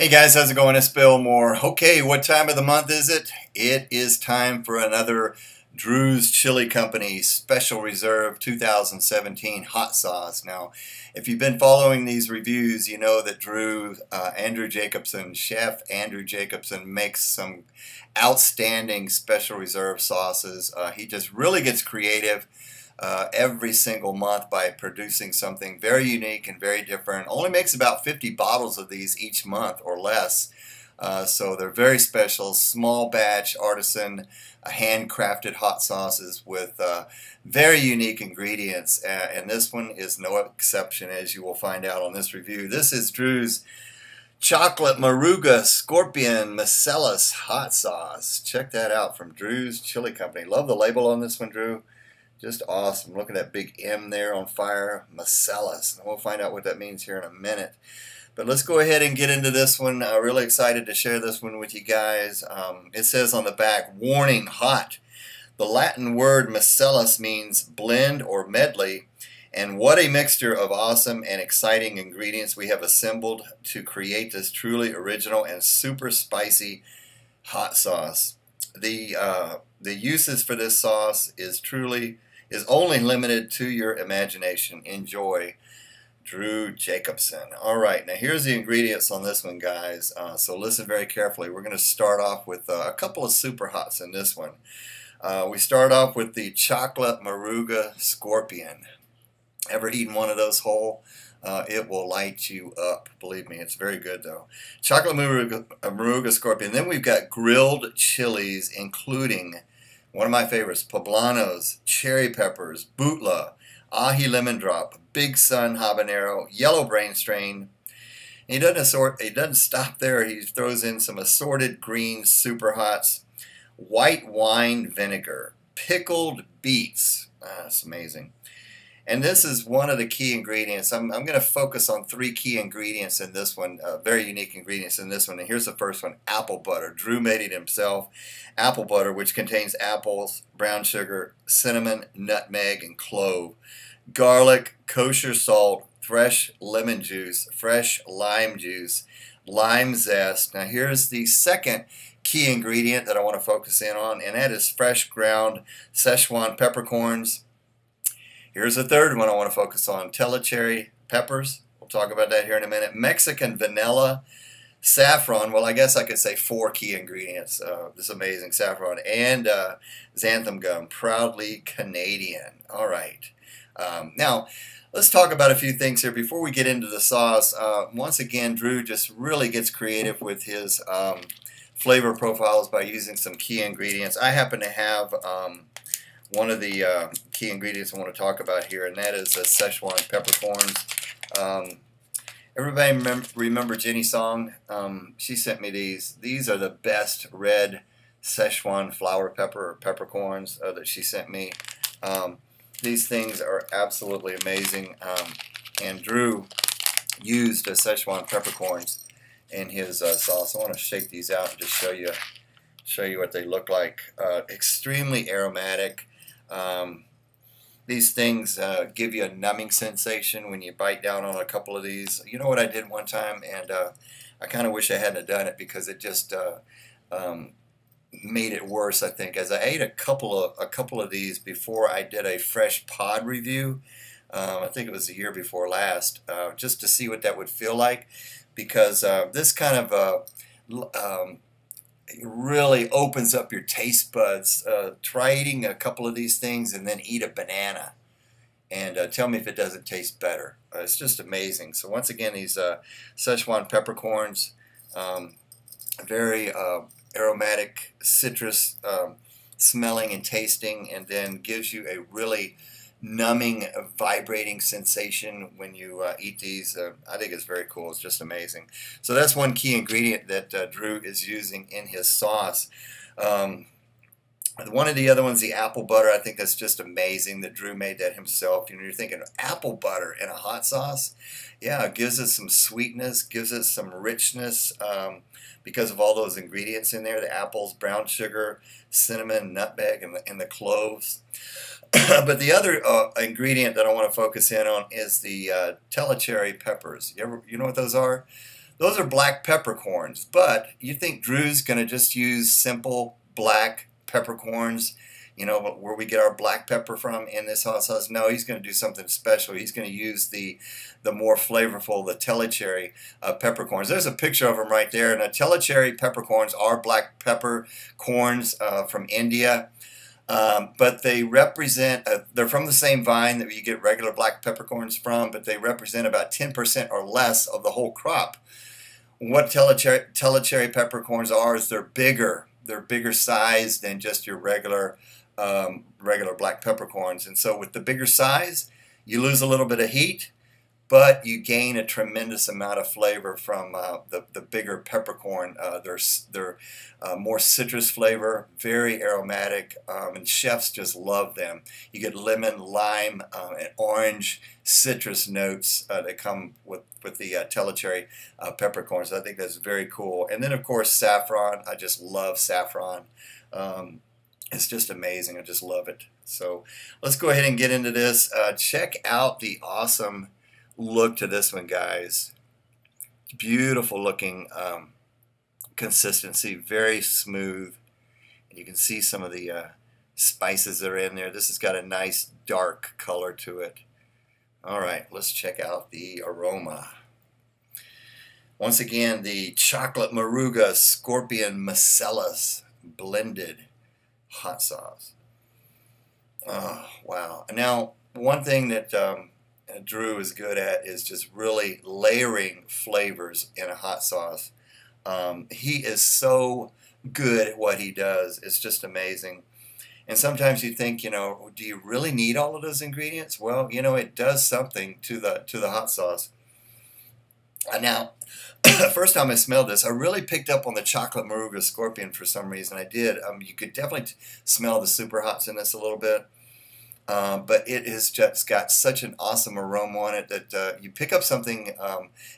Hey guys, how's it going? It's Bill Moore. Okay, what time of the month is it? It is time for another Drew's Chili Company Special Reserve 2017 hot sauce. Now, if you've been following these reviews, you know that Chef Andrew Jacobson makes some outstanding Special Reserve sauces. He just really gets creative every single month by producing something very unique and very different. Only makes about 50 bottles of these each month or less. So they're very special, small batch, artisan, handcrafted hot sauces with very unique ingredients. And this one is no exception, as you will find out on this review. This is Drew's Chocolate Moruga Scorpion Miscellus Hot Sauce. Check that out from Drew's Chili Company. Love the label on this one, Drew. Just awesome. Look at that big M there on fire, Miscellus. And we'll find out what that means here in a minute. But let's go ahead and get into this one. I'm really excited to share this one with you guys. It says on the back, warning, hot. The Latin word Miscellus means blend or medley. And what a mixture of awesome and exciting ingredients we have assembled to create this truly original and super spicy hot sauce. The uses for this sauce is only limited to your imagination. Enjoy, Drew Jacobson. All right, now here's the ingredients on this one, guys. So listen very carefully. We're going to start off with a couple of super hots in this one. We start off with the Chocolate Moruga Scorpion. Ever eaten one of those whole? It will light you up. Believe me, it's very good though. Chocolate Moruga Scorpion. Then we've got grilled chilies, including one of my favorites, poblanos, cherry peppers, bootla, ahi lemon drop, Big Sun habanero, yellow brain strain. And he doesn't stop there. He throws in some assorted green super hots, white wine vinegar, pickled beets. That's amazing. And this is one of the key ingredients. I'm going to focus on three key ingredients in this one, very unique ingredients in this one. And here's the first one, apple butter. Drew made it himself. Apple butter, which contains apples, brown sugar, cinnamon, nutmeg, and clove. Garlic, kosher salt, fresh lemon juice, fresh lime juice, lime zest. Now here's the second key ingredient that I want to focus in on, and that is fresh ground Sichuan peppercorns. Here's the third one I want to focus on, Tellicherry peppers. We'll talk about that here in a minute. Mexican vanilla, saffron. Well, I guess I could say four key ingredients. This amazing saffron and xanthan gum, proudly Canadian. All right. Now, let's talk about a few things here. Before we get into the sauce, once again, Drew just really gets creative with his flavor profiles by using some key ingredients. I happen to have one of the key ingredients I want to talk about here, and that is the Sichuan peppercorns. Everybody remember Jenny Song? She sent me these. These are the best red Sichuan flower peppercorns that she sent me. These things are absolutely amazing. And Drew used the Sichuan peppercorns in his sauce. I want to shake these out and just show you what they look like. Extremely aromatic. These things give you a numbing sensation when you bite down on a couple of these. You know what I did one time, and I kind of wish I hadn't done it because it just made it worse. I think as I ate a couple of these before I did a fresh pod review. I think it was the year before last, just to see what that would feel like, because this kind of it really opens up your taste buds. Try eating a couple of these things and then eat a banana and tell me if it doesn't taste better. It's just amazing. So once again, these Sichuan peppercorns, very aromatic, citrus smelling and tasting, and then gives you a really numbing, vibrating sensation when you eat these. I think it's very cool. It's just amazing. So that's one key ingredient that Drew is using in his sauce. One of the other ones, the apple butter, I think that's just amazing that Drew made that himself. You know, you're thinking apple butter in a hot sauce? Yeah, it gives it some sweetness, gives it some richness because of all those ingredients in there, the apples, brown sugar, cinnamon, nutmeg, and the cloves. But the other ingredient that I want to focus in on is the Tellicherry peppers. You know what those are? Those are black peppercorns, but you think Drew's going to just use simple black peppercorns, you know, where we get our black pepper from in this hot sauce? No, he's going to do something special. He's going to use the more flavorful, the Tellicherry peppercorns. There's a picture of them right there. Now, Tellicherry peppercorns are black peppercorns from India. But they represent, they're from the same vine that you get regular black peppercorns from, but they represent about 10% or less of the whole crop. What Tellicherry peppercorns are is they're bigger. They're bigger size than just your regular black peppercorns. And so with the bigger size, you lose a little bit of heat, but you gain a tremendous amount of flavor from the bigger peppercorn. They're more citrus flavor, very aromatic, and chefs just love them. You get lemon, lime, and orange citrus notes that come with the Tellicherry peppercorns. I think that's very cool. And then, of course, saffron. I just love saffron. It's just amazing. I just love it. So let's go ahead and get into this. Check out the awesome look to this one, guys. Beautiful looking consistency, very smooth. And you can see some of the spices that are in there. This has got a nice dark color to it. All right, let's check out the aroma. Once again, the Chocolate Moruga Scorpion Miscellus blended hot sauce. Oh, wow. Now, one thing that Drew is good at is just really layering flavors in a hot sauce. He is so good at what he does. It's just amazing. And sometimes you think, you know, do you really need all of those ingredients? Well, you know, it does something to the hot sauce. Now, the first time I smelled this, I really picked up on the Chocolate Moruga Scorpion for some reason. I did. You could definitely smell the super hots in this a little bit. But it has just got such an awesome aroma on it that you pick up something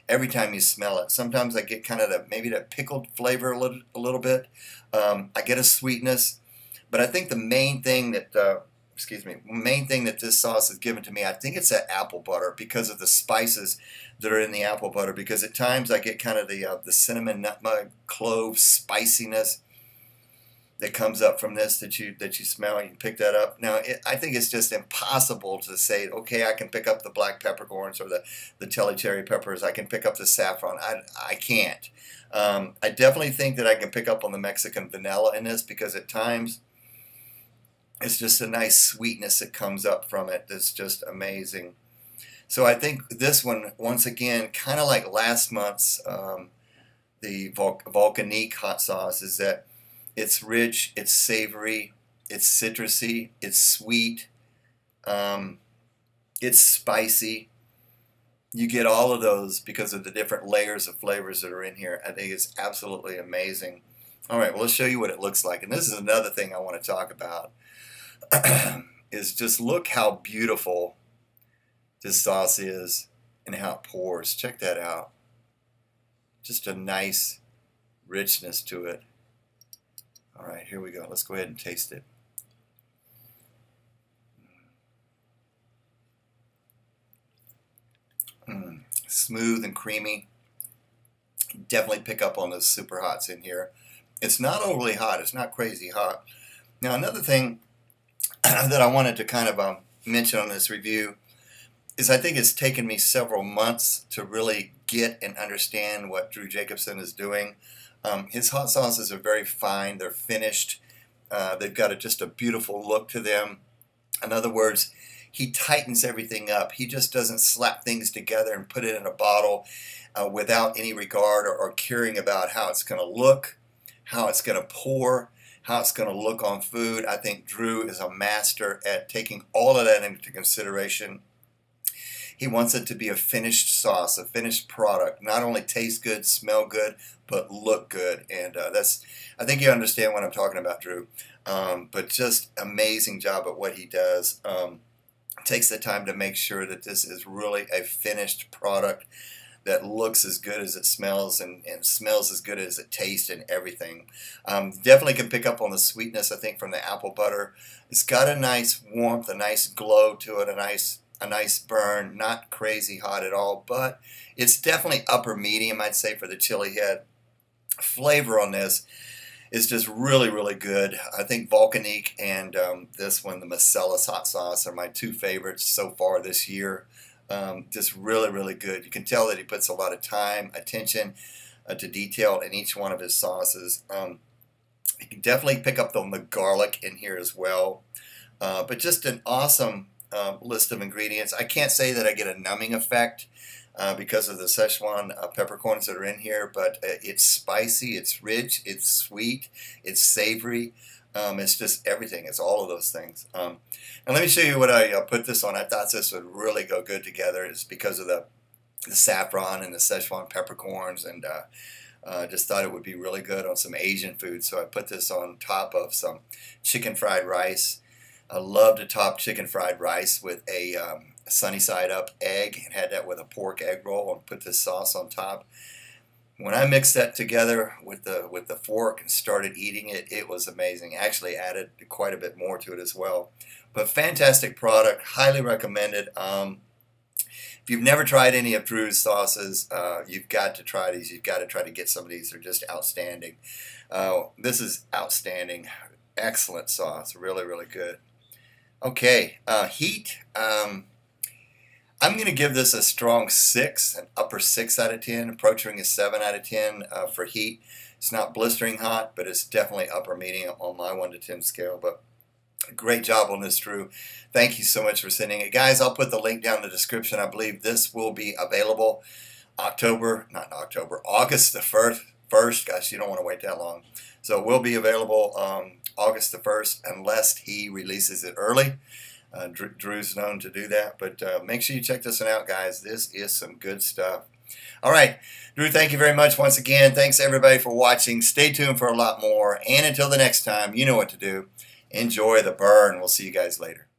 every time you smell it. Sometimes I get kind of maybe that pickled flavor a little bit. I get a sweetness, but I think the main thing that this sauce has given to me, I think it's that apple butter, because of the spices that are in the apple butter. Because at times I get kind of the cinnamon, nutmeg, clove spiciness that comes up from this that you smell, and you pick that up. Now, I think it's just impossible to say, okay, I can pick up the black peppercorns or the Tellicherry peppers. I can pick up the saffron. I can't. I definitely think that I can pick up on the Mexican vanilla in this, because at times it's just a nice sweetness that comes up from it that's just amazing. So I think this one, once again, kind of like last month's the Volcanique hot sauce, is that it's rich, it's savory, it's citrusy, it's sweet, it's spicy. You get all of those because of the different layers of flavors that are in here. I think it's absolutely amazing. All right, well, let's show you what it looks like. And this is another thing I want to talk about is just look how beautiful this sauce is and how it pours. Check that out. Just a nice richness to it. All right, here we go. Let's go ahead and taste it. Smooth and creamy. Definitely pick up on those super hots in here. It's not overly hot. It's not crazy hot. Now, another thing that I wanted to kind of mention on this review is I think it's taken me several months to really get and understand what Drew Jacobson is doing. His hot sauces are very fine. They're finished. They've got just a beautiful look to them. In other words, he tightens everything up. He just doesn't slap things together and put it in a bottle without any regard or caring about how it's going to look, how it's going to pour, how it's going to look on food. I think Drew is a master at taking all of that into consideration. He wants it to be a finished sauce, a finished product. Not only taste good, smell good, but look good. And I think you understand what I'm talking about, Drew. But just amazing job at what he does. Takes the time to make sure that this is really a finished product that looks as good as it smells and smells as good as it tastes and everything. Definitely can pick up on the sweetness, I think, from the apple butter. It's got a nice warmth, a nice glow to it, a nice a nice burn, not crazy hot at all, but it's definitely upper medium, I'd say, for the chili head. Flavor on this is just really, really good. I think Volcanique and this one, the Miscellus hot sauce, are my two favorites so far this year. Just really, really good. You can tell that he puts a lot of time, attention to detail in each one of his sauces. You can definitely pick up on the garlic in here as well. But just an awesome list of ingredients. I can't say that I get a numbing effect because of the Sichuan peppercorns that are in here, but it's spicy, it's rich, it's sweet, it's savory. It's just everything. It's all of those things. And let me show you what I put this on. I thought this would really go good together. It's because of the saffron and the Sichuan peppercorns, and just thought it would be really good on some Asian food. So I put this on top of some chicken fried rice. I love to top chicken fried rice with a sunny side up egg, and had that with a pork egg roll and put this sauce on top. When I mixed that together with the fork and started eating it, it was amazing. Actually added quite a bit more to it as well. But fantastic product, highly recommended. If you've never tried any of Drew's sauces, you've got to try these. You've got to try to get some of these. They're just outstanding. This is outstanding. Excellent sauce. Really, really good. Okay, heat. I'm going to give this a strong 6, an upper 6 out of 10, approaching a 7 out of 10 for heat. It's not blistering hot, but it's definitely upper medium on my 1 to 10 scale. But great job on this, Drew. Thank you so much for sending it. Guys, I'll put the link down in the description. I believe this will be available August the 1st. Gosh, you don't want to wait that long. So it will be available August the 1st unless he releases it early. Drew's known to do that, but make sure you check this one out, guys. This is some good stuff. All right, Drew, thank you very much once again. Thanks, everybody, for watching. Stay tuned for a lot more, and until the next time, you know what to do. Enjoy the burn. We'll see you guys later.